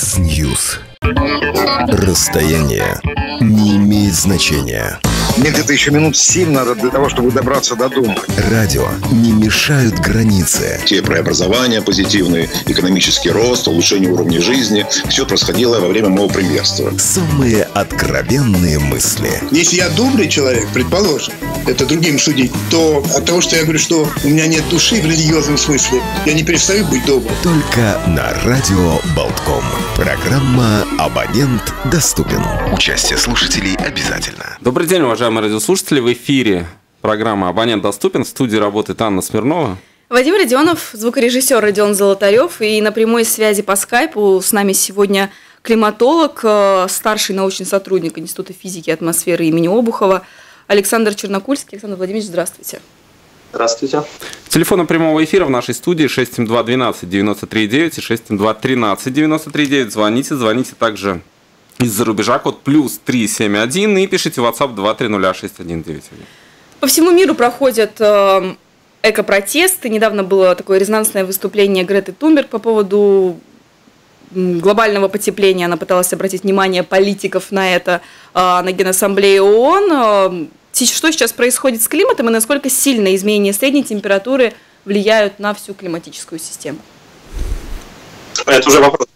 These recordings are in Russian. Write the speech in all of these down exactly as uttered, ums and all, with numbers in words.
Mixnews. Расстояние не имеет значения. Мне где-то еще минут семь надо для того, чтобы добраться до дома. Радио не мешают границы. Те преобразования позитивные, экономический рост, улучшение уровня жизни. Все происходило во время моего премьерства. Самые откровенные мысли. Если я добрый человек, предположим, это другим судить, то от того, что я говорю, что у меня нет души в религиозном смысле, я не перестаю быть добрым. Только на радио Болтком. Программа «Абонент доступен». Участие слушателей обязательно. Добрый день, уважаемые. Уважаемые радиослушатели, в эфире программа «Абонент доступен». В студии работает Анна Смирнова. Вадим Родионов, звукорежиссер Родион Золотарев. И на прямой связи по скайпу с нами сегодня климатолог, старший научный сотрудник Института физики атмосферы имени Обухова Александр Чернокульский. Александр Владимирович, здравствуйте. Здравствуйте. Телефон прямого эфира в нашей студии шесть семь два один два девять три девять и шесть семь два один три девять три девять. Звоните, звоните также из-за рубежа, код плюс три семь один, и пишите в WhatsApp два три ноль шесть один девять один. По всему миру проходят э, эко-протесты. Недавно было такое резонансное выступление Греты Тунберг по поводу глобального потепления. Она пыталась обратить внимание политиков на это, э, на Генассамблее ООН. Что сейчас происходит с климатом и насколько сильно изменения средней температуры влияют на всю климатическую систему? Это уже вопрос.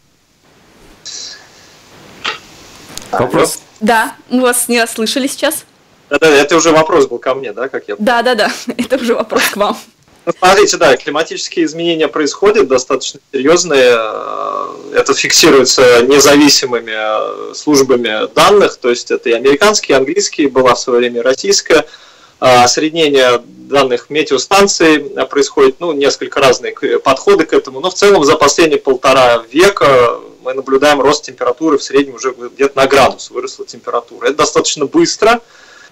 Вопрос? Да, мы вас не расслышали сейчас. Да, да, это уже вопрос был ко мне, да, как я? Да, да, да, это уже вопрос к вам. Ну, смотрите, да, климатические изменения происходят достаточно серьезные. Это фиксируется независимыми службами данных, то есть это и американские, и английские, была в свое время российская. Осреднение данных метеостанций происходит, ну, несколько разных подходы к этому, но в целом за последние полтора века мы наблюдаем рост температуры, в среднем уже где-то на градус выросла температура. Это достаточно быстро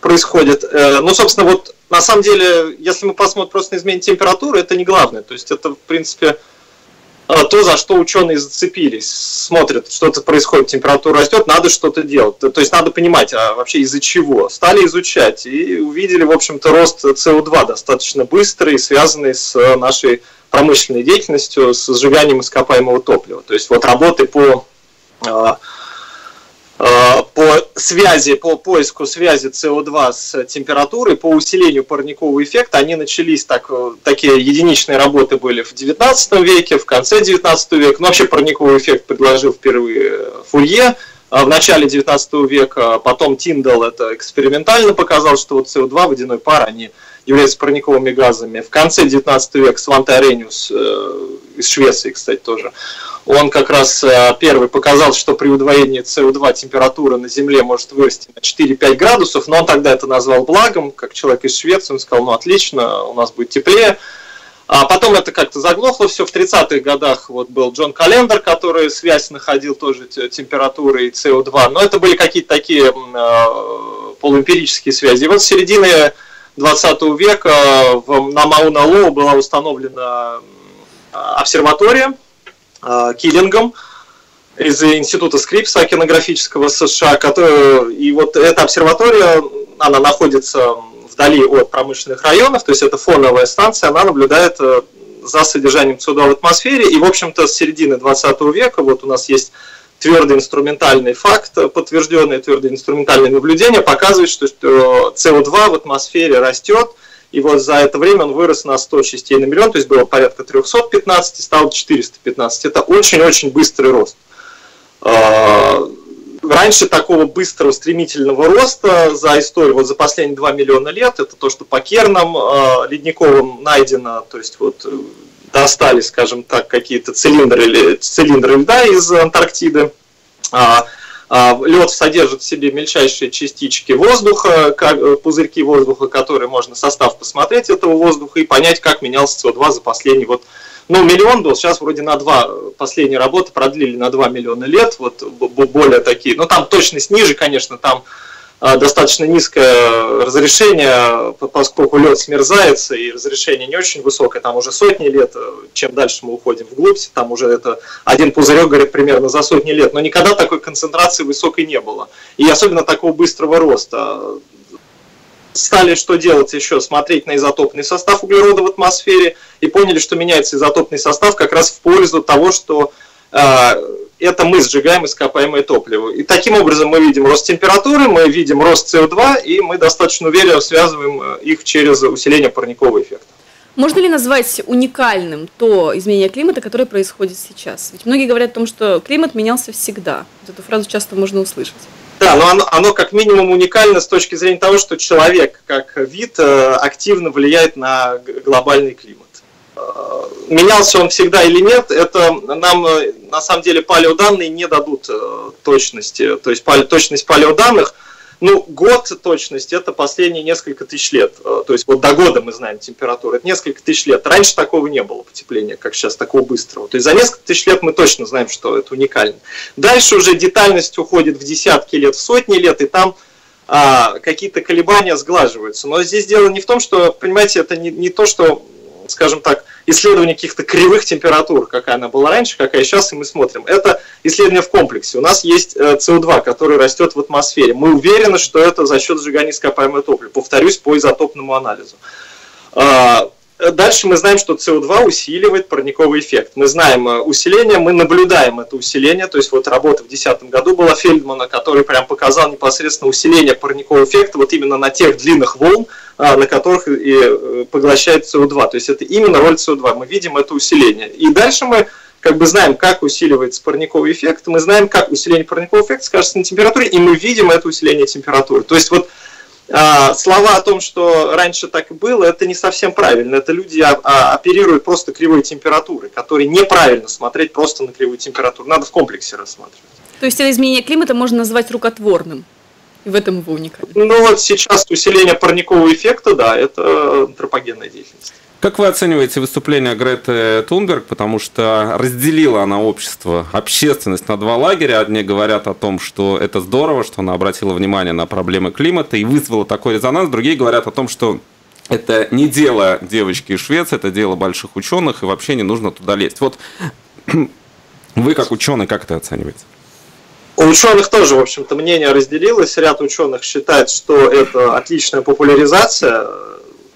происходит. Ну, собственно, вот на самом деле, если мы посмотрим просто на изменение температуры, это не главное. То есть это, в принципе, то, за что ученые зацепились. Смотрят, что-то происходит, температура растет, надо что-то делать. То есть надо понимать, а вообще из-за чего. Стали изучать и увидели, в общем-то, рост СО2 достаточно быстрый, связанный с нашей промышленной деятельностью, с сжиганием ископаемого топлива. То есть вот работы по, э, э, по связи, по поиску связи СО2 с температурой, по усилению парникового эффекта, они начались, так, такие единичные работы были в девятнадцатом веке, в конце девятнадцатого века. Но вообще парниковый эффект предложил впервые Фурье в начале девятнадцатого века, потом Тиндаль это экспериментально показал, что вот СО2, водяной пар, они являются парниковыми газами. В конце девятнадцатого века Сванте Аррениус э, из Швеции, кстати, тоже, он как раз э, первый показал, что при удвоении СО2 температура на Земле может вырасти на четыре-пять градусов, но он тогда это назвал благом, как человек из Швеции, он сказал, ну отлично, у нас будет теплее. А потом это как-то заглохло все. В тридцатых годах вот был Джон Каллендер, который связь находил тоже температуры и СО2, но это были какие-то такие э, полуэмпирические связи. И вот с середины двадцатого века на Мауна-Лоа была установлена обсерватория Киллингом из Института Скрипса океанографического США. Который, и вот эта обсерватория, она находится вдали от промышленных районов, то есть это фоновая станция, она наблюдает за содержанием СО2 в атмосфере. И, в общем-то, с середины двадцатого века вот у нас есть твердый инструментальный факт, подтвержденное твердое инструментальное наблюдение, показывает, что СО2 в атмосфере растет, и вот за это время он вырос на сто частей на миллион, то есть было порядка триста пятнадцать, стало четыреста пятнадцать. Это очень-очень быстрый рост. Раньше такого быстрого, стремительного роста за историю, вот за последние два миллиона лет, это то, что по кернам ледниковым найдено, то есть вот достали, скажем так, какие-то цилиндры, цилиндры льда из Антарктиды. А, а, лед содержит в себе мельчайшие частички воздуха, как, пузырьки воздуха, которые можно состав посмотреть этого воздуха и понять, как менялся СО2 за последний вот, ну, миллион был, сейчас вроде на два, последние работы продлили на два миллиона лет, вот более такие, но там точность ниже, конечно, там достаточно низкое разрешение, поскольку лед смерзается, и разрешение не очень высокое, там уже сотни лет, чем дальше мы уходим вглубь, там уже это один пузырек горит примерно за сотни лет, но никогда такой концентрации высокой не было, и особенно такого быстрого роста. Стали что делать еще? Смотреть на изотопный состав углерода в атмосфере, и поняли, что меняется изотопный состав как раз в пользу того, что это мы сжигаем ископаемое топливо. И таким образом мы видим рост температуры, мы видим рост СО2, и мы достаточно уверенно связываем их через усиление парникового эффекта. Можно ли назвать уникальным то изменение климата, которое происходит сейчас? Ведь многие говорят о том, что климат менялся всегда. Вот эту фразу часто можно услышать. Да, но оно, оно как минимум уникально с точки зрения того, что человек как вид активно влияет на глобальный климат. Менялся он всегда или нет, это нам на самом деле палеоданные не дадут точности. То есть точность палеоданных, ну, год точности — это последние несколько тысяч лет. То есть вот до года мы знаем температуру, это несколько тысяч лет. Раньше такого не было потепления, как сейчас, такого быстрого. То есть за несколько тысяч лет мы точно знаем, что это уникально. Дальше уже детальность уходит в десятки лет, в сотни лет, и там а, какие-то колебания сглаживаются. Но здесь дело не в том, что, понимаете, это не, не то, что, скажем так, исследование каких-то кривых температур, какая она была раньше, какая сейчас, и мы смотрим. Это исследование в комплексе. У нас есть эс о два, который растет в атмосфере. Мы уверены, что это за счет сжигания ископаемого топлива. Повторюсь, по изотопному анализу. Дальше мы знаем, что эс о два усиливает парниковый эффект. Мы знаем усиление, мы наблюдаем это усиление. То есть вот работа в две тысячи десятом году была Фильдмана, который прям показал непосредственно усиление парникового эффекта вот именно на тех длинных волн, на которых и поглощает эс о два. То есть это именно роль эс о два. Мы видим это усиление. И дальше мы как бы знаем, как усиливается парниковый эффект. Мы знаем, как усиление парникового эффекта скажется на температуре, и мы видим это усиление температуры. То есть вот слова о том, что раньше так и было, это не совсем правильно. Это люди оперируют просто кривой температуры, которые неправильно смотреть просто на кривую температуру. Надо в комплексе рассматривать. То есть это изменение климата можно назвать рукотворным? И в этом вы уникальны? Ну вот сейчас усиление парникового эффекта, да, это антропогенная деятельность. Как вы оцениваете выступление Греты Тунберг? Потому что разделила она общество, общественность на два лагеря. Одни говорят о том, что это здорово, что она обратила внимание на проблемы климата и вызвала такой резонанс. Другие говорят о том, что это не дело девочки из Швеции, это дело больших ученых, и вообще не нужно туда лезть. Вот вы как ученый, как это оцениваете? У ученых тоже, в общем-то, мнение разделилось. Ряд ученых считает, что это отличная популяризация.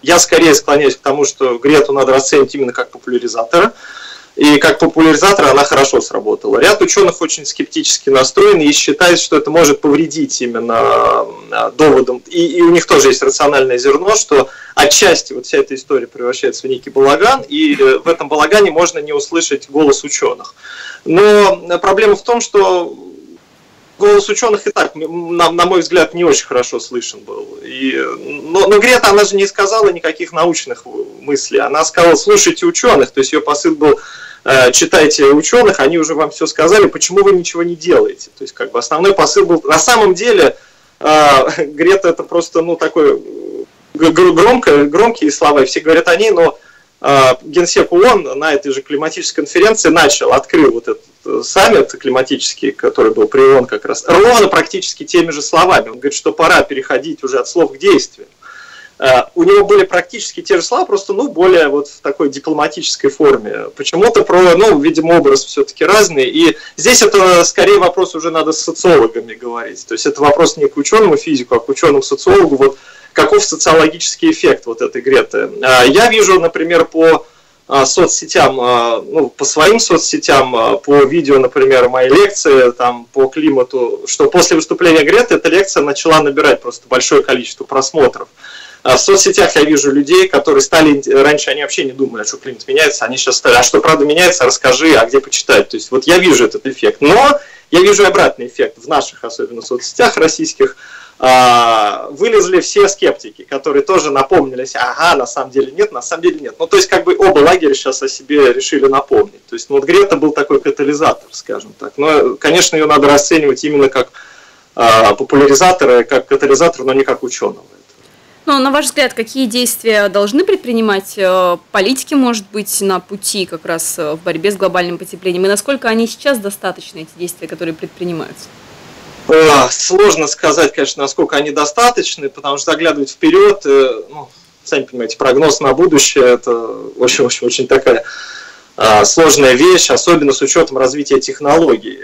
Я скорее склоняюсь к тому, что Грету надо расценивать именно как популяризатора. И как популяризатор она хорошо сработала. Ряд ученых очень скептически настроены и считают, что это может повредить именно доводам. И, и у них тоже есть рациональное зерно, что отчасти вот вся эта история превращается в некий балаган, и в этом балагане можно не услышать голос ученых. Но проблема в том, что голос ученых и так, на, на мой взгляд, не очень хорошо слышен был. И, но, но Грета, она же не сказала никаких научных мыслей. Она сказала, слушайте ученых. То есть ее посыл был, э, читайте ученых, они уже вам все сказали, почему вы ничего не делаете. То есть как бы основной посыл был... На самом деле, э, Грета это просто, ну, такой громко, громкие слова, и все говорят о ней, но... Генсек ООН на этой же климатической конференции начал, открыл вот этот саммит климатический, который был при ООН как раз, ровно практически теми же словами. Он говорит, что пора переходить уже от слов к действию. У него были практически те же слова, просто, ну, более вот в такой дипломатической форме. Почему-то про, ну, видимо, образ все-таки разный. И здесь это скорее вопрос уже надо с социологами говорить. То есть это вопрос не к ученому физику, а к ученому-социологу. Вот каков социологический эффект вот этой Греты? Я вижу, например, по соцсетям, ну, по своим соцсетям, по видео, например, моей лекции там, по климату, что после выступления Греты эта лекция начала набирать просто большое количество просмотров. В соцсетях я вижу людей, которые стали... Раньше они вообще не думали, что климат меняется, они сейчас стали... А что, правда, меняется? Расскажи, а где почитать? То есть вот я вижу этот эффект. Но я вижу обратный эффект в наших, особенно соцсетях российских. Вылезли все скептики, которые тоже напомнились. Ага, на самом деле нет, на самом деле нет. Ну, то есть как бы оба лагеря сейчас о себе решили напомнить. То есть ну, вот Грета был такой катализатор, скажем так. Но, конечно, ее надо расценивать именно как популяризатора, как катализатора, но не как ученого. Но, на ваш взгляд, какие действия должны предпринимать политики, может быть, на пути как раз в борьбе с глобальным потеплением? И насколько они сейчас достаточны, эти действия, которые предпринимаются? Сложно сказать, конечно, насколько они достаточны, потому что заглядывать вперед, ну, сами понимаете, прогноз на будущее – это очень-очень-очень такая сложная вещь, особенно с учетом развития технологий.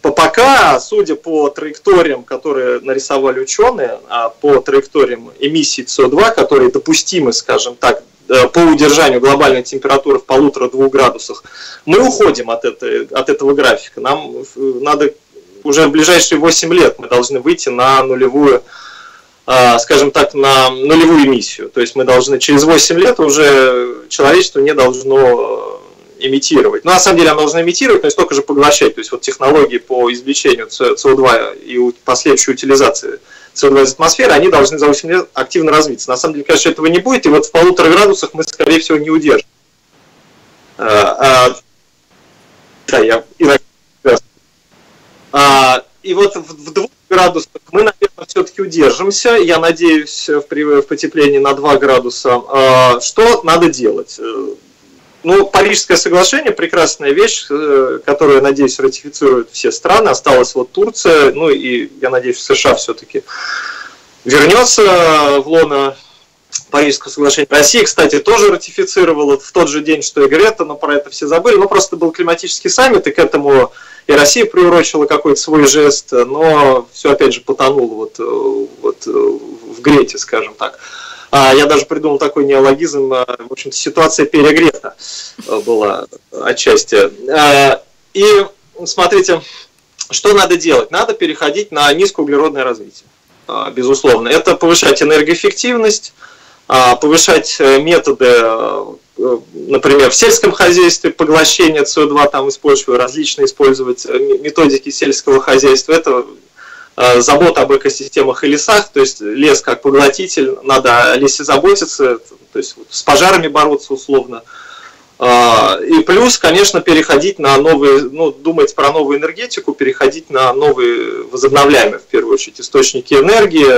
Пока, судя по траекториям, которые нарисовали ученые, по траекториям эмиссий эс о два, которые допустимы, скажем так, по удержанию глобальной температуры в полутора-двух градусах, мы уходим от, этой, от этого графика. Нам надо уже в ближайшие восемь лет мы должны выйти на нулевую, скажем так, на нулевую эмиссию. То есть мы должны через восемь лет уже человечество не должно эмитировать. Но на самом деле оно должно эмитировать, но и столько же поглощать. То есть вот технологии по извлечению СО2 и последующей утилизации СО2 из атмосферы, они должны за восемь лет активно развиться. На самом деле, конечно, этого не будет, и вот в полутора градусах мы, скорее всего, не удержим. А, а, да, я иногда... а, и вот в двух градусах мы, наверное, все-таки удержимся. Я надеюсь, в потеплении на два градуса. А, что надо делать? Ну, Парижское соглашение – прекрасная вещь, которую, надеюсь, ратифицируют все страны. Осталась вот Турция, ну и, я надеюсь, США все-таки вернется в лоно Парижского соглашения. Россия, кстати, тоже ратифицировала в тот же день, что и Грета, но про это все забыли. Ну, просто был климатический саммит, и к этому и Россия приурочила какой-то свой жест, но все, опять же, потонуло вот, вот в Грете, скажем так. Я даже придумал такой неологизм, в общем-то, ситуация перегрета была отчасти. И смотрите, что надо делать? Надо переходить на низкоуглеродное развитие, безусловно. Это повышать энергоэффективность, повышать методы, например, в сельском хозяйстве, поглощение СО2 там из почвы, различные использовать методики сельского хозяйства. Это... забота об экосистемах и лесах, то есть лес как поглотитель, надо о лесе заботиться, то есть с пожарами бороться условно. И плюс, конечно, переходить на новые, ну, думать про новую энергетику, переходить на новые возобновляемые, в первую очередь, источники энергии,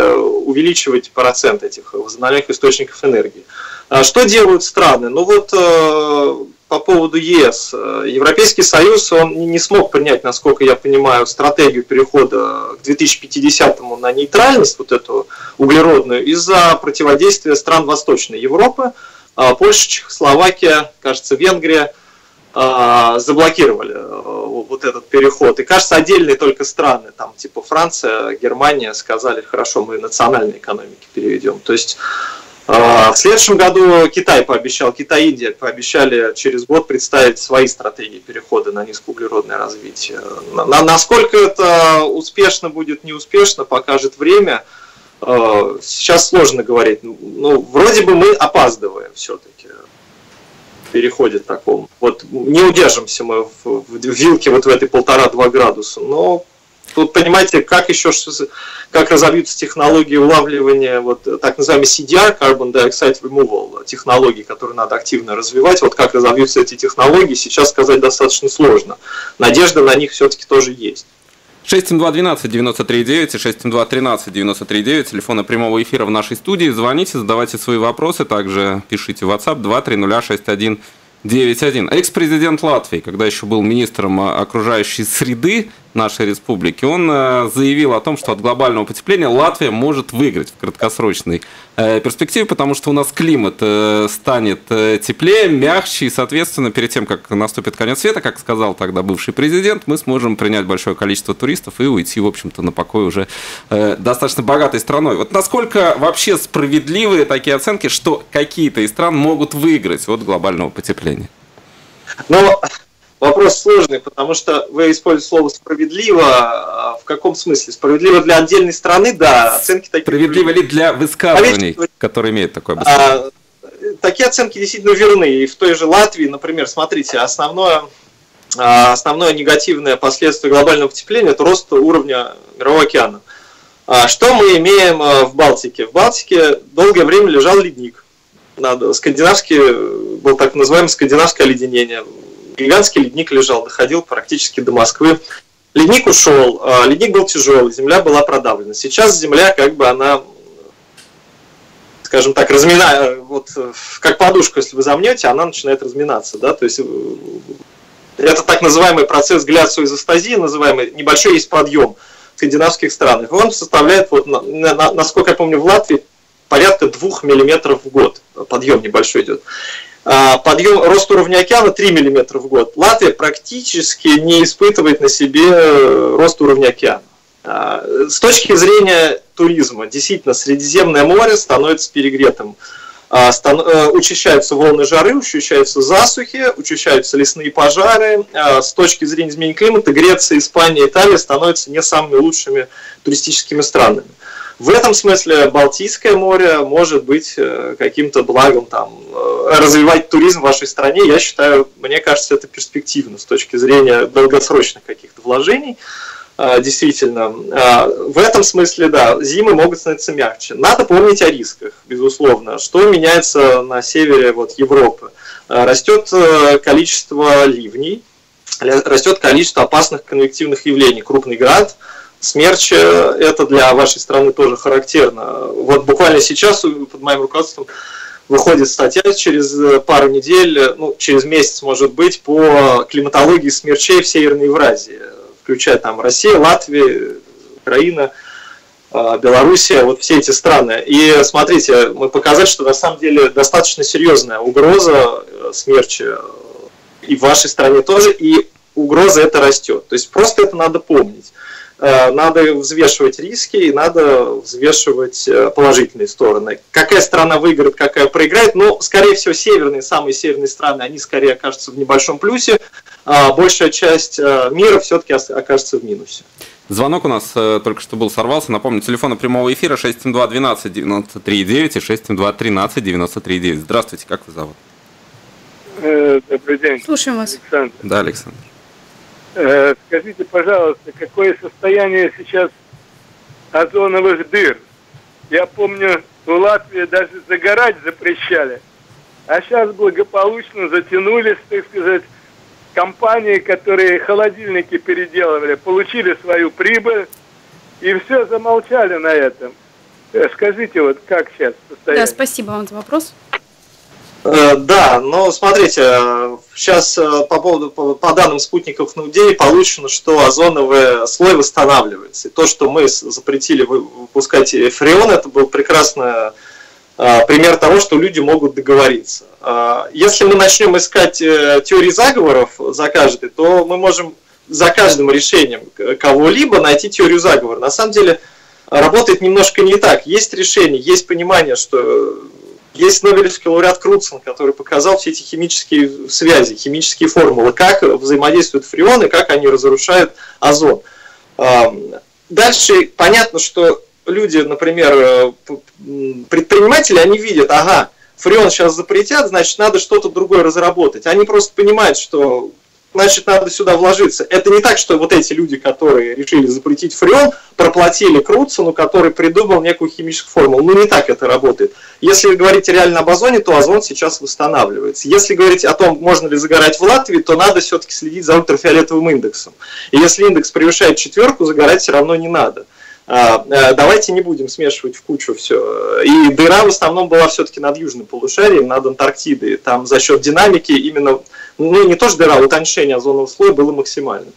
увеличивать процент этих возобновляемых источников энергии. Что делают страны? Ну вот по поводу ЕС. Европейский Союз, он не смог принять, насколько я понимаю, стратегию перехода к две тысячи пятидесятому на нейтральность, вот эту углеродную, из-за противодействия стран Восточной Европы. Польша, Чехословакия, кажется, Венгрия заблокировали вот этот переход. И, кажется, отдельные только страны, там типа Франция, Германия, сказали, хорошо, мы национальные экономики переведем. То есть... В следующем году Китай пообещал, Китай и Индия пообещали через год представить свои стратегии перехода на низкоуглеродное развитие. Насколько это успешно будет, неуспешно, покажет время. Сейчас сложно говорить. Ну, вроде бы мы опаздываем все-таки. Переходит к такому. Вот не удержимся мы в вилке вот в этой полтора-два градуса, но... Тут, понимаете, как еще как разовьются технологии улавливания, вот так называемый си ди ар, Carbon Dioxide Removal, технологии, которые надо активно развивать, вот как разовьются эти технологии, сейчас сказать достаточно сложно. Надежда на них все-таки тоже есть. шесть семь два один два девять три девять и шесть семь два один три девять три девять, телефоны прямого эфира в нашей студии. Звоните, задавайте свои вопросы, также пишите в WhatsApp два три ноль шесть один девять один. Экс-президент Латвии, когда еще был министром окружающей среды нашей республики, он заявил о том, что от глобального потепления Латвия может выиграть в краткосрочной перспективе, потому что у нас климат станет теплее, мягче, и, соответственно, перед тем, как наступит конец света, как сказал тогда бывший президент, мы сможем принять большое количество туристов и уйти, в общем-то, на покой уже достаточно богатой страной. Вот насколько вообще справедливые такие оценки, что какие-то из стран могут выиграть от глобального потепления? Но... Вопрос сложный, потому что вы используете слово «справедливо». В каком смысле? Справедливо для отдельной страны, да. Оценки такие. Справедливо ли для высказываний, которые имеют такое обоснование? Такие оценки действительно верны. И в той же Латвии, например, смотрите, основное, основное негативное последствие глобального потепления – это рост уровня Мирового океана. Что мы имеем в Балтике? В Балтике долгое время лежал ледник. Скандинавский, был так называемый скандинавское оледенение. Гигантский ледник лежал, доходил практически до Москвы. Ледник ушел, ледник был тяжелый, земля была продавлена. Сейчас земля, как бы она, скажем так, разминает, вот как подушку, если вы замнете, она начинает разминаться. Да? То есть это так называемый процесс гляциоизостазии, называемый небольшой есть подъем в скандинавских странах. Он составляет, вот, на, на, насколько я помню, в Латвии порядка двух миллиметров в год. Подъем небольшой идет. Подъем, рост уровня океана три миллиметра в год. Латвия практически не испытывает на себе рост уровня океана. С точки зрения туризма, действительно, Средиземное море становится перегретым. Учащаются волны жары, учащаются засухи, учащаются лесные пожары. С точки зрения изменения климата Греция, Испания, Италия становятся не самыми лучшими туристическими странами. В этом смысле Балтийское море может быть каким-то благом, там, развивать туризм в вашей стране. Я считаю, мне кажется, это перспективно с точки зрения долгосрочных каких-то вложений. Действительно, в этом смысле, да, зимы могут становиться мягче. Надо помнить о рисках, безусловно. Что меняется на севере вот, Европы? Растет количество ливней, растет количество опасных конвективных явлений. Крупный град, смерчи, это для вашей страны тоже характерно. Вот буквально сейчас под моим руководством выходит статья через пару недель, ну, через месяц, может быть, по климатологии смерчей в Северной Евразии. Включая там Россию, Латвию, Украину, Белоруссию, вот все эти страны. И смотрите, мы показали, что на самом деле достаточно серьезная угроза смерчи и в вашей стране тоже, и угроза эта растет. То есть просто это надо помнить. Надо взвешивать риски и надо взвешивать положительные стороны. Какая страна выиграет, какая проиграет. Но, скорее всего, северные, самые северные страны, они скорее окажутся в небольшом плюсе. А большая часть мира все-таки окажется в минусе. Звонок у нас только что был, сорвался. Напомню, телефоны прямого эфира шесть семь два один два девять девять три девять и шесть семь два один три девять девять три девять. Здравствуйте, как вас зовут? Добрый день. Слушаем вас. Александр. Да, Александр. Скажите, пожалуйста, какое состояние сейчас озоновых дыр? Я помню, в Латвии даже загорать запрещали, а сейчас благополучно затянулись, так сказать, компании, которые холодильники переделывали, получили свою прибыль и все замолчали на этом. Скажите, вот как сейчас состояние? Да, спасибо вам за вопрос. Да, но смотрите, сейчас по поводу, по, по данным спутников Нудей получено, что озоновый слой восстанавливается. И то, что мы запретили выпускать фреон, это был прекрасный пример того, что люди могут договориться. Если мы начнем искать теории заговоров за каждый, то мы можем за каждым решением кого-либо найти теорию заговора. На самом деле работает немножко не так. Есть решение, есть понимание, что... Есть Нобелевский лауреат Круцен, который показал все эти химические связи, химические формулы, как взаимодействуют фреоны, как они разрушают озон. Дальше понятно, что люди, например, предприниматели, они видят, ага, фреон сейчас запретят, значит, надо что-то другое разработать. Они просто понимают, что... значит, надо сюда вложиться. Это не так, что вот эти люди, которые решили запретить фреон, проплатили Круцену, который придумал некую химическую формулу. Ну, не так это работает. Если говорить реально об озоне, то озон сейчас восстанавливается. Если говорить о том, можно ли загорать в Латвии, то надо все-таки следить за ультрафиолетовым индексом. И если индекс превышает четверку, загорать все равно не надо. Давайте не будем смешивать в кучу все. И дыра в основном была все-таки над южным полушарием, над Антарктидой. Там за счет динамики именно, ну не то что дыра, а утончение озонового слоя было максимальным.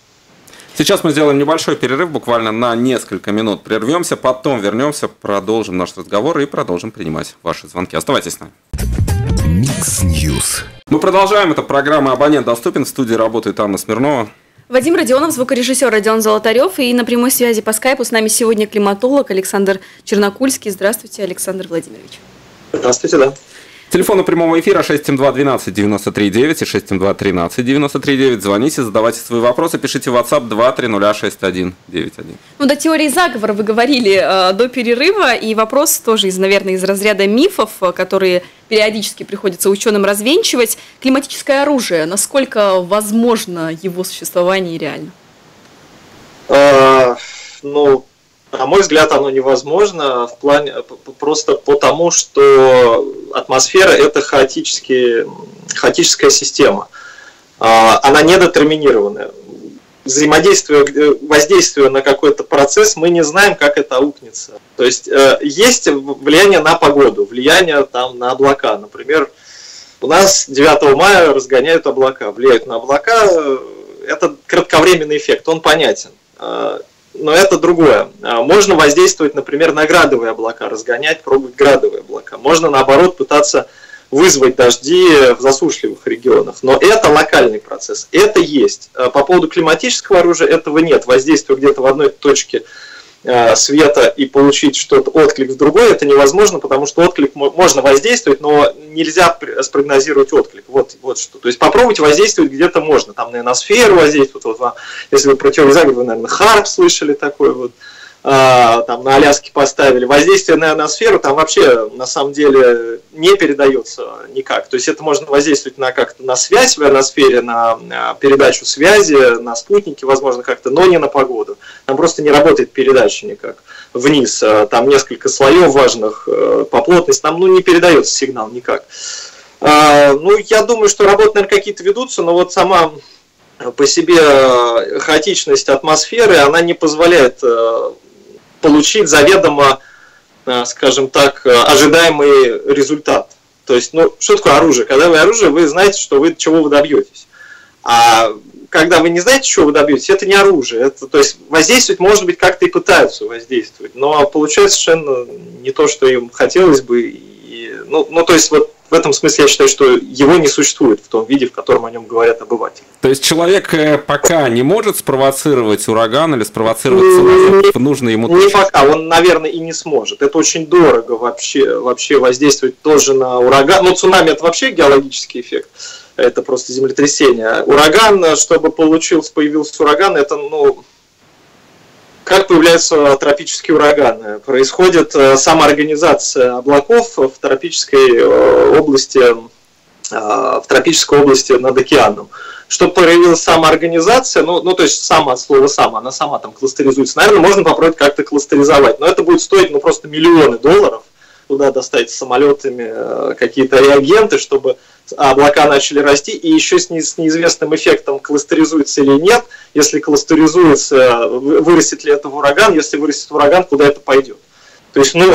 Сейчас мы сделаем небольшой перерыв, буквально на несколько минут прервемся, потом вернемся, продолжим наш разговор и продолжим принимать ваши звонки. Оставайтесь с нами. Mixnews. Мы продолжаем. Это программа «Абонент доступен». В студии работает Анна Смирнова. Вадим Родионов, звукорежиссер Родион Золотарев, и на прямой связи по скайпу с нами сегодня климатолог Александр Чернокульский. Здравствуйте, Александр Владимирович. Здравствуйте, да. Телефон прямого эфира шесть семь два один два девять девять три девять и шесть семь два один три девять девять три девять. Звоните, задавайте свои вопросы, пишите в WhatsApp два три ноль шесть один девять один. Ну, до теории заговора вы говорили э, до перерыва, и вопрос тоже, из, наверное, из разряда мифов, которые периодически приходится ученым развенчивать. Климатическое оружие, насколько возможно его существование и реально? Э, ну... На мой взгляд, оно невозможно в плане, просто потому, что атмосфера – это хаотическая система. Она недетерминированная. Взаимодействие, воздействие на какой-то процесс, мы не знаем, как это аукнется. То есть, есть влияние на погоду, влияние там, на облака. Например, у нас девятого мая разгоняют облака, влияют на облака. Это кратковременный эффект, он понятен. Но это другое. Можно воздействовать, например, на градовые облака, разгонять, пробовать градовые облака. Можно, наоборот, пытаться вызвать дожди в засушливых регионах. Но это локальный процесс. Это есть. По поводу климатического оружия этого нет. Воздействие где-то в одной точке света и получить что-то отклик в другой, это невозможно, потому что отклик можно воздействовать, но нельзя спрогнозировать отклик. Вот, вот что. То есть попробовать воздействовать где-то можно. Там на ионосферу воздействовать. Вот, если вы про теорию заговора, вы, наверное, Харп слышали такой вот. Там на Аляске поставили. Воздействие на ионосферу там вообще на самом деле не передается никак. То есть это можно воздействовать на как-то на связь в ионосфере, на передачу связи, на спутники, возможно, как-то, но не на погоду. Там просто не работает передача никак вниз. Там несколько слоев важных по плотности. Там ну, не передается сигнал никак. Ну, я думаю, что работы, наверное, какие-то ведутся, но вот сама по себе хаотичность атмосферы, она не позволяет получить заведомо, скажем так, ожидаемый результат. То есть, ну, что такое оружие? Когда вы оружие, вы знаете, что вы, чего вы добьетесь. А когда вы не знаете, чего вы добьетесь, это не оружие. Это, то есть, воздействовать, может быть, как-то и пытаются воздействовать, но получается совершенно не то, что им хотелось бы. И, ну, ну, то есть, вот в этом смысле я считаю, что его не существует в том виде, в котором о нем говорят обыватели. То есть человек пока не может спровоцировать ураган или спровоцировать цунами в нужной ему точке? Не пока, он, наверное, и не сможет. Это очень дорого вообще, вообще воздействовать тоже на ураган. Ну, цунами – это вообще геологический эффект, это просто землетрясение. Ураган, чтобы получился, появился ураган, это, ну... Как появляются тропические ураганы? Происходит самоорганизация облаков в тропической области, в тропической области над океаном. Чтобы появилась самоорганизация, ну, ну то есть сама от слова «сама», она сама там кластеризуется. Наверное, можно попробовать как-то кластеризовать, но это будет стоить ну, просто миллионы долларов. Туда достать самолетами какие-то реагенты, чтобы облака начали расти, и еще с неизвестным эффектом, кластеризуется или нет, если кластеризуется, вырастет ли это в ураган, если вырастет ураган, куда это пойдет. То есть, ну,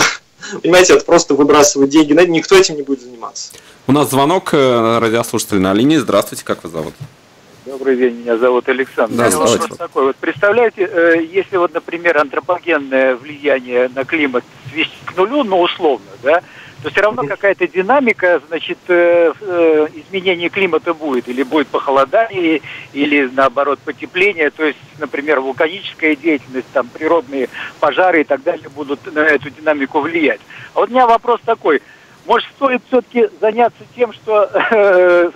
понимаете, это просто выбрасывать деньги, никто этим не будет заниматься. У нас звонок, радиослушатель на линии, здравствуйте, как вас зовут? Добрый день, меня зовут Александр. Да, вопрос такой. Вот представляете, если вот, например, антропогенное влияние на климат свести к нулю, но условно, да, то все равно какая-то динамика, значит, изменение климата будет, или будет похолодание, или наоборот потепление, то есть, например, вулканическая деятельность, там, природные пожары и так далее будут на эту динамику влиять. А вот у меня вопрос такой. Может, стоит все-таки заняться тем, что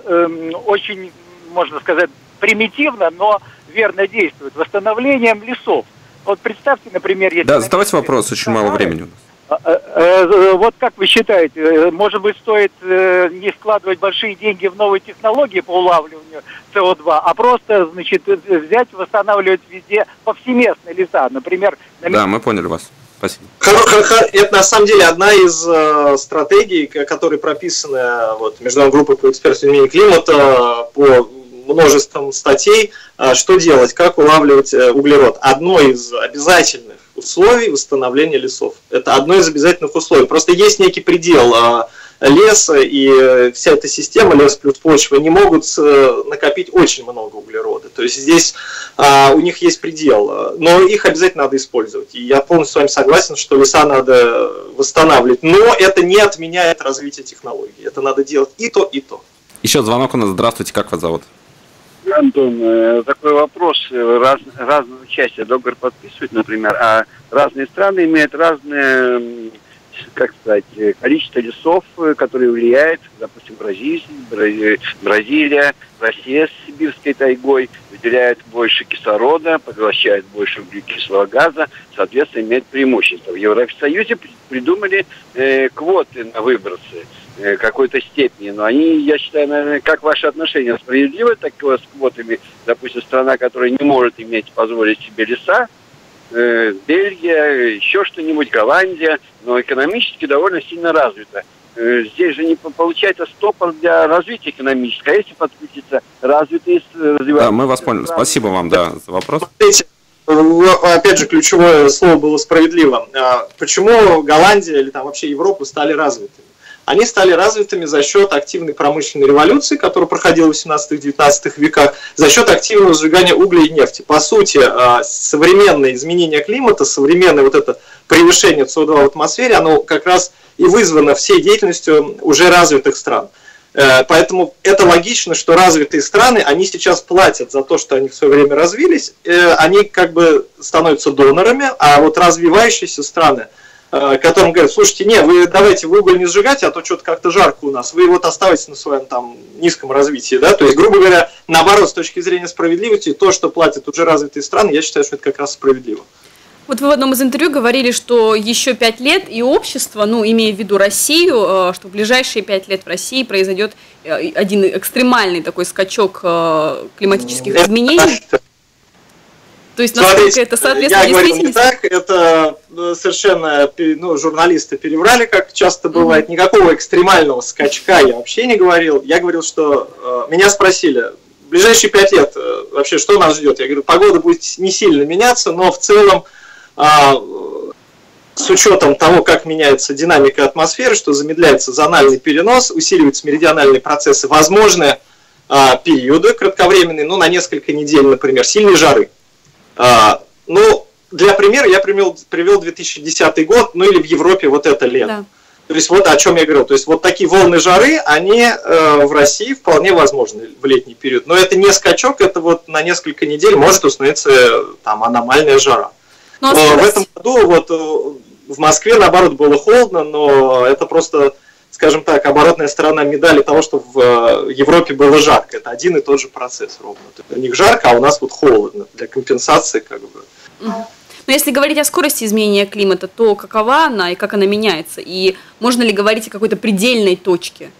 очень... можно сказать, примитивно, но верно действует, восстановлением лесов. Вот представьте, например... Если да, задавайте вопрос, очень мало времени. Вот как вы считаете, может быть, стоит не вкладывать большие деньги в новые технологии по улавливанию СО2, а просто, значит, взять, восстанавливать везде повсеместные леса, например... На... Да, мы поняли вас. Спасибо. Это на самом деле одна из э, стратегий, которые прописаны вот, международной группой по экспертам изменения климата по множествам статей, э, что делать, как улавливать э, углерод. Одно из обязательных условий восстановления лесов. Это одно из обязательных условий. Просто есть некий предел э, леса, и вся эта система, лес плюс почва, не могут э, накопить очень много углерода. То есть здесь э, у них есть предел, но их обязательно надо использовать. И я полностью с вами согласен, что леса надо восстанавливать. Но это не отменяет развитие технологий. Это надо делать и то, и то. Еще звонок у нас. Здравствуйте, как вас зовут? Антон, такой вопрос. Раз, разные части договор подписывают, например, а разные страны имеют разные, как сказать, количество лесов, которые влияют, допустим, Бразилия, Бразилия, Россия с сибирской тайгой, выделяют больше кислорода, поглощают больше углекислого газа, соответственно, имеют преимущество. В Европейском Союзе придумали э, квоты на выбросы э, какой-то степени, но они, я считаю, наверное, как ваши отношения справедливы, так и с квотами, допустим, страна, которая не может иметь, позволить себе леса, Бельгия, еще что-нибудь, Голландия, но экономически довольно сильно развита. Здесь же не получается стопор для развития экономического, а если подключиться развитые развиваются. Да, мы вас поняли. Страны. Спасибо вам, да, за вопрос. Смотрите, опять же, ключевое слово было справедливо. Почему Голландия или там вообще Европа стали развитыми? Они стали развитыми за счет активной промышленной революции, которая проходила в восемнадцатом-девятнадцатом веках, за счет активного сжигания угля и нефти. По сути, современное изменение климата, современное вот это превышение СО2 в атмосфере, оно как раз и вызвано всей деятельностью уже развитых стран. Поэтому это логично, что развитые страны, они сейчас платят за то, что они в свое время развились, они как бы становятся донорами, а вот развивающиеся страны, которым говорят, слушайте, не, вы давайте вы уголь не сжигайте, а то что-то как-то жарко у нас, вы вот оставайтесь на своем там низком развитии, да, то есть, грубо говоря, наоборот, с точки зрения справедливости, то, что платят уже развитые страны, я считаю, что это как раз справедливо. Вот вы в одном из интервью говорили, что еще пять лет и общество, ну, имея в виду Россию, что в ближайшие пять лет в России произойдет один экстремальный такой скачок климатических изменений. То есть, насколько это соответствует действительности? Я говорю не так, это совершенно, ну, журналисты переврали, как часто бывает, никакого экстремального скачка я вообще не говорил. Я говорил, что меня спросили... В ближайшие пять лет вообще что нас ждет? Я говорю, погода будет не сильно меняться, но в целом с учетом того, как меняется динамика атмосферы, что замедляется зональный перенос, усиливаются меридиональные процессы, возможны периоды кратковременные, ну на несколько недель, например, сильной жары. Ну, для примера я привел две тысячи десятый год, ну или в Европе вот это лето. Да. То есть вот о чем я говорил, то есть вот такие волны жары, они э, в России вполне возможны в летний период, но это не скачок, это вот на несколько недель может установиться там аномальная жара. Но э, в этом году вот в Москве наоборот было холодно, но это просто, скажем так, оборотная сторона медали того, что в э, Европе было жарко, это один и тот же процесс ровно. У них жарко, а у нас вот холодно для компенсации как бы. Mm-hmm. Но если говорить о скорости изменения климата, то какова она и как она меняется? И можно ли говорить о какой-то предельной точке?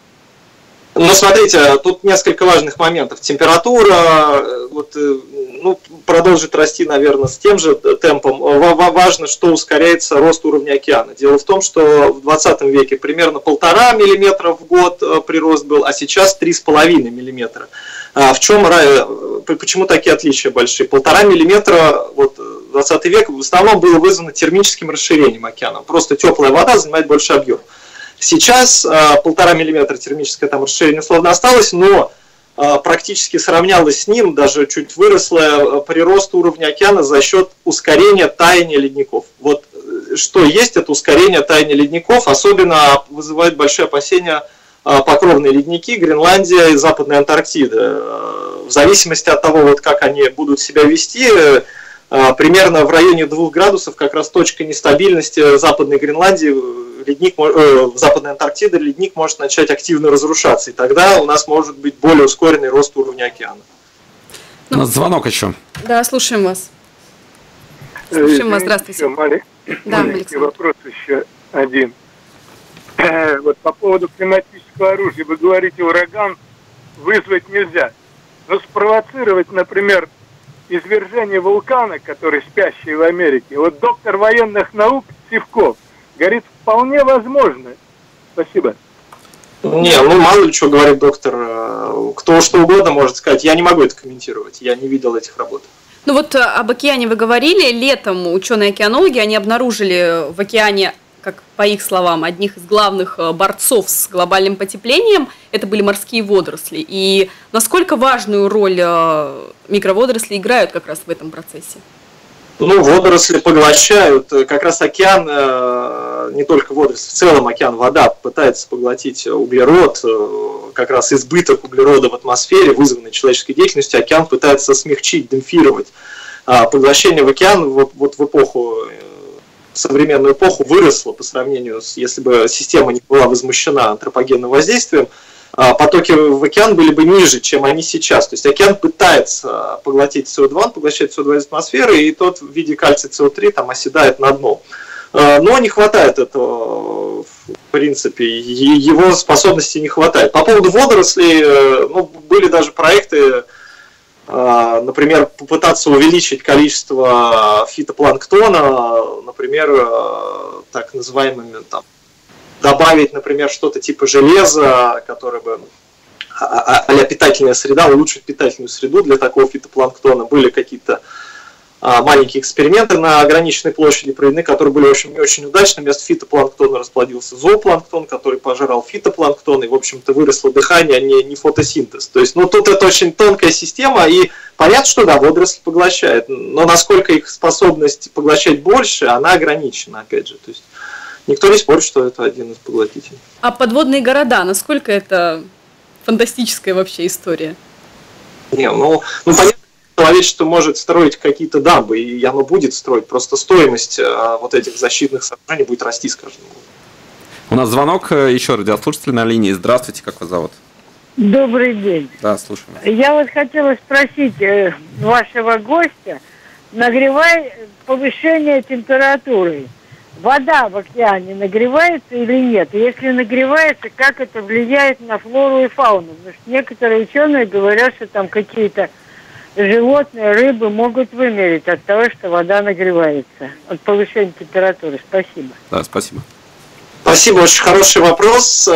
Ну, смотрите, тут несколько важных моментов. Температура, вот, ну, продолжит расти, наверное, с тем же темпом. Важно, что ускоряется рост уровня океана. Дело в том, что в двадцатом веке примерно полтора миллиметра в год прирост был, а сейчас три с половиной миллиметра. В чем, почему такие отличия большие? Полтора миллиметра, вот, двадцатый век в основном было вызвано термическим расширением океана. Просто теплая вода занимает больше объем. Сейчас полтора миллиметра термическое там расширение условно осталось, но практически сравнялось с ним, даже чуть выросло прирост уровня океана за счет ускорения таяния ледников. Вот что есть, это ускорение таяния ледников, особенно вызывает большие опасения покровные ледники, Гренландия и Западная Антарктида. В зависимости от того, вот, как они будут себя вести, примерно в районе двух градусов как раз точка нестабильности Западной Гренландии, ледник, э, Западной Антарктиды, ледник может начать активно разрушаться, и тогда у нас может быть более ускоренный рост уровня океана. Ну, у нас звонок еще. Да, слушаем вас. Слушаем Извините, вас, здравствуйте. Маленький, да, маленький вопрос еще один. Вот по поводу климатического оружия. Вы говорите, ураган вызвать нельзя. Но спровоцировать, например, извержение вулкана, который спящий в Америке, вот доктор военных наук Сивков говорит, вполне возможно. Спасибо. Не, ну мало ли что говорит доктор, кто что угодно может сказать, я не могу это комментировать, я не видел этих работ. Ну вот об океане вы говорили, летом ученые-океанологи, они обнаружили в океане, как по их словам, одних из главных борцов с глобальным потеплением, это были морские водоросли. И насколько важную роль микроводоросли играют как раз в этом процессе? Ну, водоросли поглощают. Как раз океан, не только водоросли, в целом океан, вода пытается поглотить углерод, как раз избыток углерода в атмосфере, вызванный человеческой деятельностью, океан пытается смягчить, демпфировать. Поглощение в океан вот в эпоху... В современную эпоху выросла по сравнению с, если бы система не была возмущена антропогенным воздействием, потоки в океан были бы ниже, чем они сейчас. То есть океан пытается поглотить СО2, он поглощает СО2 из атмосферы, и тот в виде кальция СО3 там оседает на дно. Но не хватает этого, в принципе, его способности не хватает. По поводу водорослей, ну, были даже проекты, например, попытаться увеличить количество фитопланктона, например, так называемыми, там, добавить, например, что-то типа железа, которое бы, а-ля питательная среда, улучшить питательную среду для такого фитопланктона. Были какие-то маленькие эксперименты на ограниченной площади проведены, которые были, в общем, не очень удачны. Вместо фитопланктона расплодился зоопланктон, который пожирал фитопланктон, и, в общем-то, выросло дыхание, а не, не фотосинтез. То есть, ну, тут это очень тонкая система, и понятно, что, да, водоросли поглощает, но насколько их способность поглощать больше, она ограничена, опять же. То есть, никто не спорит, что это один из поглотителей. А подводные города, насколько это фантастическая вообще история. Не, ну, ну понятно, человечество может строить какие-то дамбы, и оно будет строить, просто стоимость а, вот этих защитных сооружений будет расти с каждым годом. У нас звонок, еще радиослушатель на линии. Здравствуйте, как вас зовут? Добрый день. Да, слушаем. Я вот хотела спросить вашего гостя, нагревая повышение температуры, вода в океане нагревается или нет? Если нагревается, как это влияет на флору и фауну? Потому что некоторые ученые говорят, что там какие-то животные, рыбы могут вымереть от того, что вода нагревается, от повышения температуры. Спасибо. Да, спасибо. Спасибо, очень хороший вопрос.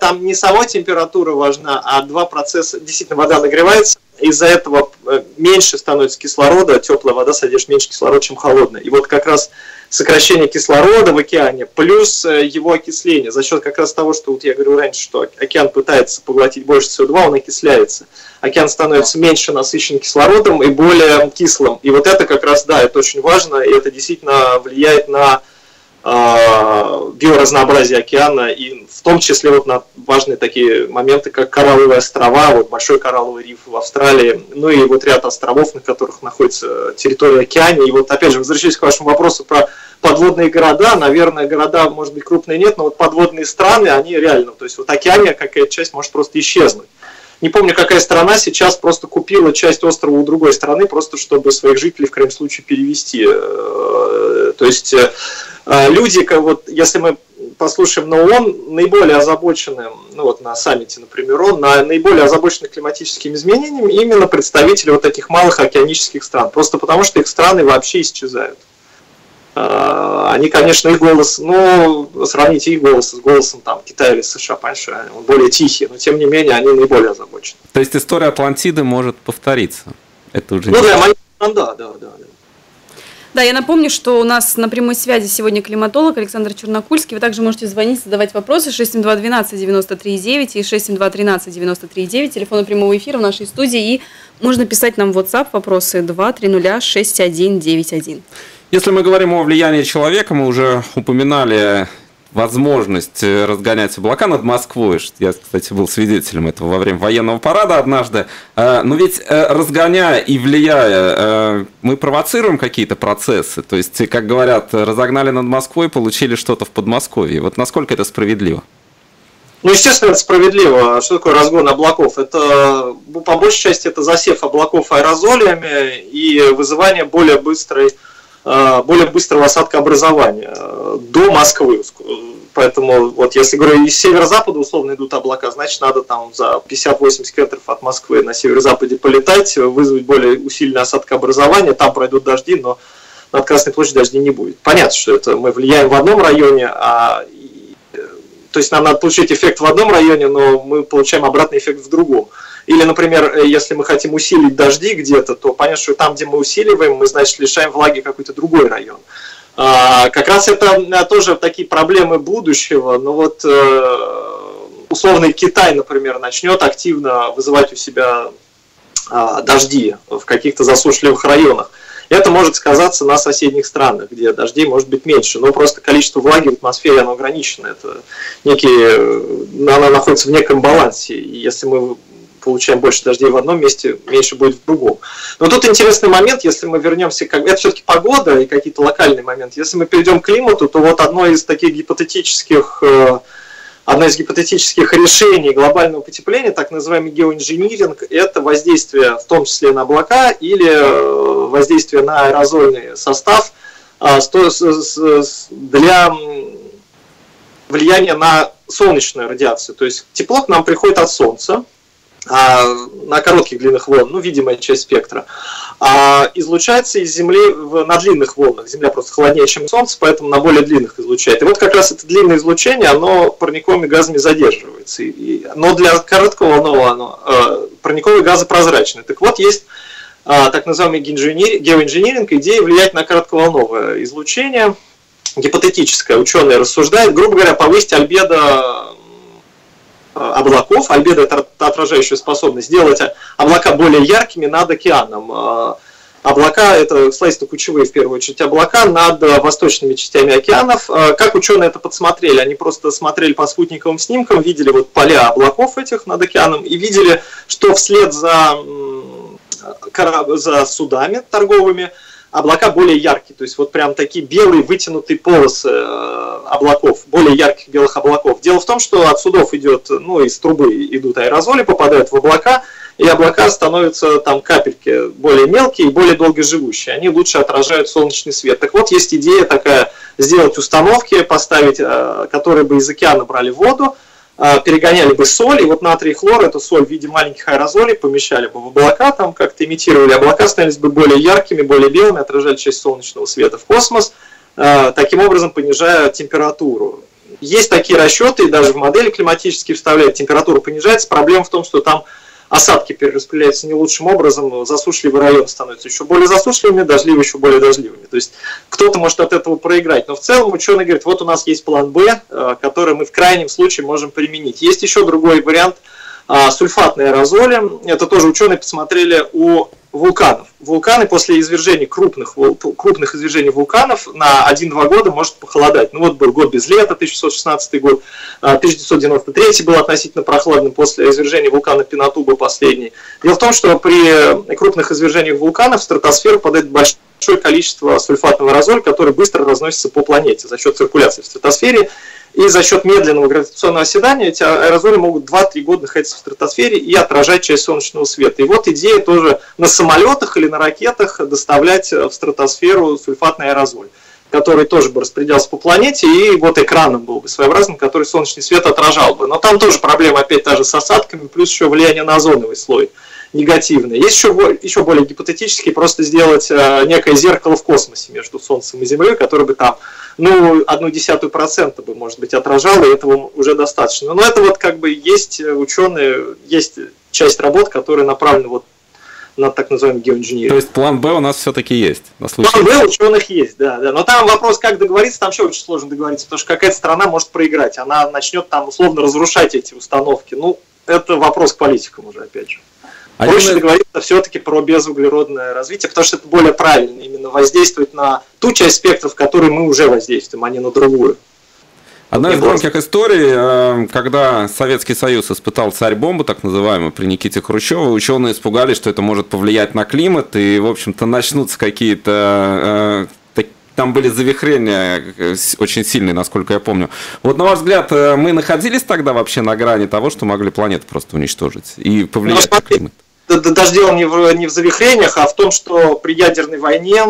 Там не сама температура важна, а два процесса. Действительно, вода нагревается, из-за этого меньше становится кислорода, теплая вода содержит меньше кислорода, чем холодная. И вот как раз сокращение кислорода в океане плюс его окисление. За счет как раз того, что вот я говорил раньше, что океан пытается поглотить больше эс о два, он окисляется. Океан становится меньше насыщен кислородом и более кислым. И вот это как раз, да, это очень важно, и это действительно влияет на биоразнообразие океана, и в том числе вот на важные такие моменты, как коралловые острова, вот большой коралловый риф в Австралии, ну и вот ряд островов, на которых находится территория океана. И вот опять же, возвращаясь к вашему вопросу про подводные города, наверное, города, может быть, крупные нет, но вот подводные страны, они реально, то есть вот Океания какая-то часть может просто исчезнуть. Не помню, какая страна сейчас просто купила часть острова у другой страны, просто чтобы своих жителей в крайнем случае перевести. То есть люди, вот, если мы послушаем, но он наиболее озабочены, ну вот на саммите, например, он на, наиболее озабочены климатическими изменениями именно представители вот таких малых океанических стран, просто потому что их страны вообще исчезают. Они, конечно, их голос, ну, сравните их голос с голосом там Китая или США, понимаешь, он более тихий, но тем не менее они наиболее озабочены. То есть история Атлантиды может повториться? Это уже ну да, да, да, да, да. Да, я напомню, что у нас на прямой связи сегодня климатолог Александр Чернокульский. Вы также можете звонить, задавать вопросы шесть семь два один два девять три девять и шесть семь два один три девять три девять, телефоны прямого эфира в нашей студии, и можно писать нам в WhatsApp вопросы два три ноль шесть один девять один. Если мы говорим о влиянии человека, мы уже упоминали возможность разгонять облака над Москвой. Я, кстати, был свидетелем этого во время военного парада однажды. Но ведь разгоняя и влияя, мы провоцируем какие-то процессы. То есть, как говорят, разогнали над Москвой, получили что-то в Подмосковье. Вот насколько это справедливо? Ну, естественно, это справедливо. Что такое разгон облаков? Это, ну, по большей части, это засев облаков аэрозолями и вызывание более быстрой... более быстрого осадкообразования до Москвы. Поэтому, вот если говорю, из северо-запада условно идут облака, значит, надо там за пятьдесят-восемьдесят километров от Москвы на северо-западе полетать, вызвать более усиленное осадкообразование, там пройдут дожди, но над Красной площадью дождей не будет. Понятно, что это мы влияем в одном районе, а... то есть нам надо получить эффект в одном районе, но мы получаем обратный эффект в другом. Или, например, если мы хотим усилить дожди где-то, то понятно, что там, где мы усиливаем, мы, значит, лишаем влаги какой-то другой район. А, как раз это тоже такие проблемы будущего. Но вот условный Китай, например, начнет активно вызывать у себя дожди в каких-то засушливых районах. Это может сказаться на соседних странах, где дождей может быть меньше, но просто количество влаги в атмосфере оно ограничено. Это некий, она находится в неком балансе. И если мы получаем больше дождей в одном месте, меньше будет в другом. Но тут интересный момент, если мы вернемся, к... это все-таки погода и какие-то локальные моменты. Если мы перейдем к климату, то вот одно из таких гипотетических, одно из гипотетических решений глобального потепления, так называемый геоинжиниринг, это воздействие в том числе на облака или воздействие на аэрозольный состав для влияния на солнечную радиацию. То есть тепло к нам приходит от Солнца, на коротких длинных волн, ну, видимая часть спектра, а излучается из Земли на длинных волнах. Земля просто холоднее, чем Солнце, поэтому на более длинных излучает. И вот как раз это длинное излучение, оно парниковыми газами задерживается. И, но для коротковолнового оно, э, парниковые газы прозрачны. Так вот, есть э, так называемый геоинжиниринг, идея влиять на коротковолновое излучение. Гипотетическое, ученые рассуждают, грубо говоря, повысить альбедо облаков, альбедо — это отражающая способность, сделать облака более яркими над океаном. Облака, это слоисто-кучевые в первую очередь облака над восточными частями океанов. Как ученые это подсмотрели? Они просто смотрели по спутниковым снимкам, видели вот поля облаков этих над океаном и видели, что вслед за, за судами торговыми облака более яркие. То есть вот прям такие белые вытянутые полосы облаков, более ярких белых облаков. Дело в том, что от судов идет, ну из трубы идут аэрозоли, попадают в облака, и облака становятся там капельки более мелкие и более долгоживущие. Они лучше отражают солнечный свет. Так вот, есть идея такая, сделать установки, поставить, которые бы из океана брали воду, перегоняли бы соль, и вот натрий и хлор, эту соль в виде маленьких аэрозолей, помещали бы в облака, там как-то имитировали облака, становились бы более яркими, более белыми, отражали часть солнечного света в космос, таким образом понижая температуру. Есть такие расчеты, и даже в модели климатические вставляют, температура понижается. Проблема в том, что там осадки перераспределяются не лучшим образом, засушливый район становится еще более засушливыми, дождливый еще более дождливыми. То есть кто-то может от этого проиграть. Но в целом ученые говорят, вот у нас есть план Б, который мы в крайнем случае можем применить. Есть еще другой вариант, сульфатные аэрозоли. Это тоже ученые посмотрели у вулканов. Вулканы после извержений, крупных, крупных извержений вулканов на один-два года может похолодать. Ну вот был год без лета, тысяча девятьсот шестнадцатый год, тысяча девятьсот девяносто третий был относительно прохладным после извержения вулкана Пинатубо последний. Дело в том, что при крупных извержениях вулканов в стратосферу падает большое количество сульфатного аэрозоля, который быстро разносится по планете за счет циркуляции в стратосфере. И за счет медленного гравитационного оседания эти аэрозоли могут два-три года находиться в стратосфере и отражать часть солнечного света. И вот идея тоже на самолетах или на ракетах доставлять в стратосферу сульфатный аэрозоль, который тоже бы распределялся по планете, и вот экраном был бы своеобразным, который солнечный свет отражал бы. Но там тоже проблема опять та же с осадками, плюс еще влияние на озоновый слой негативное. Есть еще, еще более гипотетически, просто сделать некое зеркало в космосе между Солнцем и Землей, которое бы там, ну, одну десятую процента бы, может быть, отражало, и этого уже достаточно. Но это вот как бы есть ученые, есть часть работ, которые направлены вот на так называемую геоинженерию. То есть план Б у нас все-таки есть? На случай. План Б у ученых есть, да, да. Но там вопрос, как договориться, там еще очень сложно договориться, потому что какая-то страна может проиграть, она начнет там условно разрушать эти установки. Ну, это вопрос к политикам уже, опять же. Один... Проще договориться все-таки про безуглеродное развитие, потому что это более правильно, именно воздействовать на ту часть спектра, в которой мы уже воздействуем, а не на другую. Одна из громких историй, когда Советский Союз испытал царь-бомбу, так называемую, при Никите Хрущёве, ученые испугались, что это может повлиять на климат, и, в общем-то, начнутся какие-то... Там были завихрения очень сильные, насколько я помню. Вот, на ваш взгляд, мы находились тогда вообще на грани того, что могли планету просто уничтожить и повлиять на климат? Даже дело не в, не в завихрениях, а в том, что при ядерной войне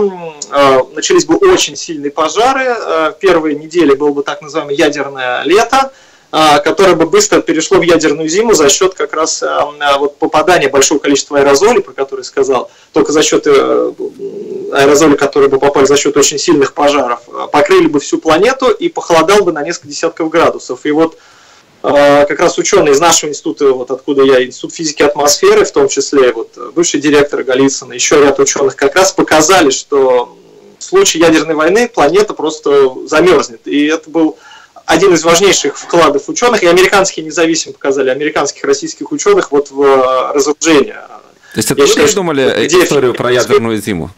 э, начались бы очень сильные пожары. Э, первые недели было бы так называемое ядерное лето, э, которое бы быстро перешло в ядерную зиму за счет как раз э, вот попадания большого количества аэрозолей, про которые сказал, только за счет э, аэрозолей, которые бы попали за счет очень сильных пожаров, покрыли бы всю планету и похолодал бы на несколько десятков градусов. И вот как раз ученые из нашего института, вот откуда я, Институт физики атмосферы, в том числе вот бывший директор Галицын, еще ряд ученых, как раз показали, что в случае ядерной войны планета просто замерзнет. И это был один из важнейших вкладов ученых, и американские независимо показали, американских, российских ученых вот в разоружение. То есть это вы придумали историю про ядерную зиму?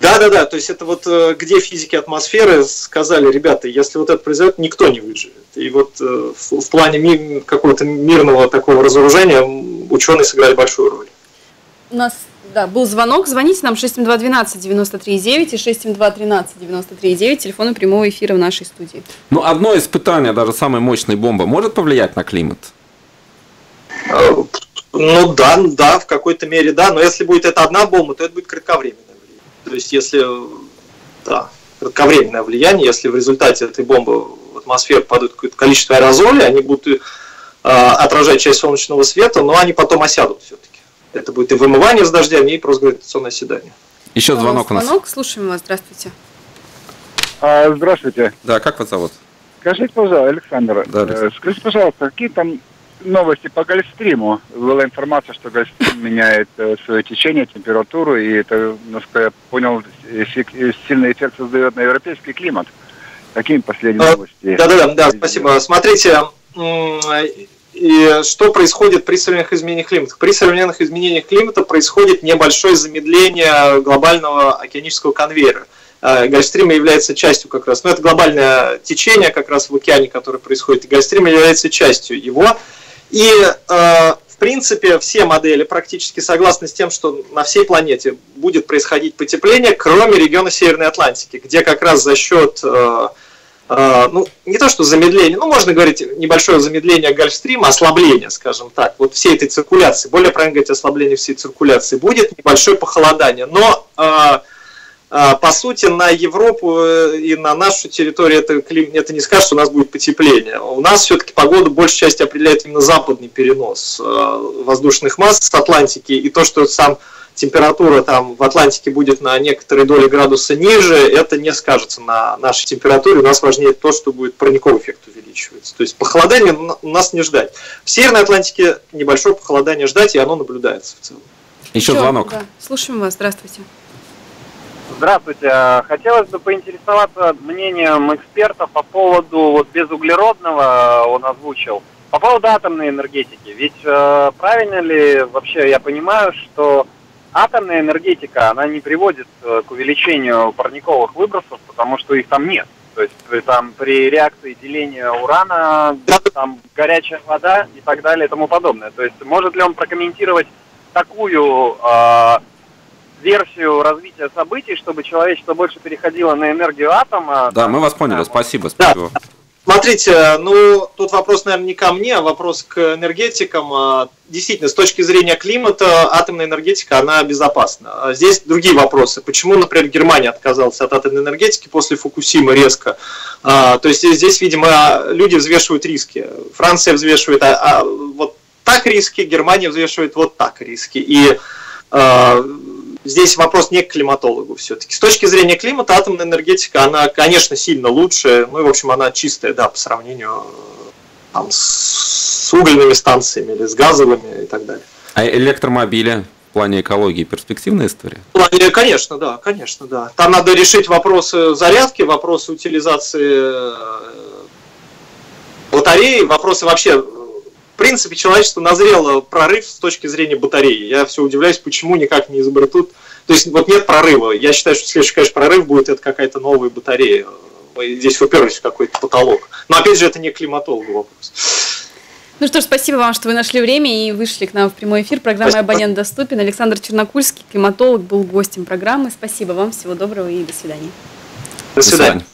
Да-да-да, то есть это вот где физики атмосферы сказали, ребята, если вот это произойдет, никто не выживет. И вот в, в плане ми, какого-то мирного такого разоружения ученые сыграли большую роль. У нас, да, был звонок, звоните нам шесть семь два один два девять три девять и шесть семь два один три девять три девять, телефоны прямого эфира в нашей студии. Ну, одно испытание, даже самой мощной бомбы, может повлиять на климат? Ну да, да, в какой-то мере да, но если будет это одна бомба, то это будет кратковременно. То есть, если, да, кратковременное влияние, если в результате этой бомбы в атмосферу падает какое-то количество аэрозолей, они будут э, отражать часть солнечного света, но они потом осядут все-таки. Это будет и вымывание с дождями, и просто гравитационное оседание. Еще звонок у нас. Звонок, слушаем вас, здравствуйте. А, здравствуйте. Да, как вас зовут? Скажите, пожалуйста, Александр, да, Александр. Э, скажите, пожалуйста, какие там новости по Гольфстриму? Была информация, что Гольфстрим меняет свое течение, температуру, и это, насколько я понял, сильный эффект создает на европейский климат. Какие последние новости? Да-да-да, спасибо. Смотрите, И что происходит при современных изменениях климата? При современных изменениях климата происходит небольшое замедление глобального океанического конвейера. Гольфстрим является частью как раз, ну это глобальное течение как раз в океане, которое происходит, и Гольфстрим является частью его. И э, в принципе все модели практически согласны с тем, что на всей планете будет происходить потепление, кроме региона Северной Атлантики, где как раз за счет... Э, Uh, ну, не то что замедление, ну, можно говорить небольшое замедление Гольфстрима, ослабление, скажем так, вот всей этой циркуляции, более правильно говорить, ослабление всей циркуляции, будет небольшое похолодание. Но, uh, uh, по сути, на Европу и на нашу территорию это, это не скажет, что у нас будет потепление. У нас все-таки погоду большей части определяет именно западный перенос uh, воздушных масс с Атлантики, и то, что сам температура там в Атлантике будет на некоторые доли градуса ниже, это не скажется на нашей температуре. У нас важнее то, что будет парниковый эффект увеличивается. То есть похолодание у нас не ждать. В Северной Атлантике небольшое похолодание ждать, и оно наблюдается в целом. Еще звонок. Да. Слушаем вас. Здравствуйте. Здравствуйте. Хотелось бы поинтересоваться мнением экспертов по поводу вот безуглеродного, он озвучил, по поводу атомной энергетики. Ведь правильно ли вообще я понимаю, что атомная энергетика, она не приводит к увеличению парниковых выбросов, потому что их там нет. То есть при, там, при реакции деления урана, там горячая вода и так далее и тому подобное. То есть может ли он прокомментировать такую э, версию развития событий, чтобы человечество больше переходило на энергию атома? Да, мы вас поняли, спасибо. спасибо. Да. Смотрите, ну, тут вопрос, наверное, не ко мне, а вопрос к энергетикам. Действительно, с точки зрения климата, атомная энергетика, она безопасна. Здесь другие вопросы. Почему, например, Германия отказалась от атомной энергетики после Фукусимы резко? То есть здесь, видимо, люди взвешивают риски. Франция взвешивает вот так риски, Германия взвешивает вот так риски. И... здесь вопрос не к климатологу все-таки. С точки зрения климата, атомная энергетика, она, конечно, сильно лучше. Ну и, в общем, она чистая, да, по сравнению там, с угольными станциями или с газовыми и так далее. А электромобили в плане экологии перспективная история? Конечно, да, конечно, да. Там надо решить вопросы зарядки, вопросы утилизации батареи, вопросы вообще... В принципе, человечество назрело прорыв с точки зрения батареи. Я все удивляюсь, почему никак не изобретут. То есть, вот нет прорыва. Я считаю, что следующий, конечно, прорыв будет, это какая-то новая батарея. Мы здесь уперлись в какой-то потолок. Но, опять же, это не климатологу вопрос. Ну что ж, спасибо вам, что вы нашли время и вышли к нам в прямой эфир. Программа «Абонент доступен». Александр Чернокульский, климатолог, был гостем программы. Спасибо вам, всего доброго и до свидания. До свидания.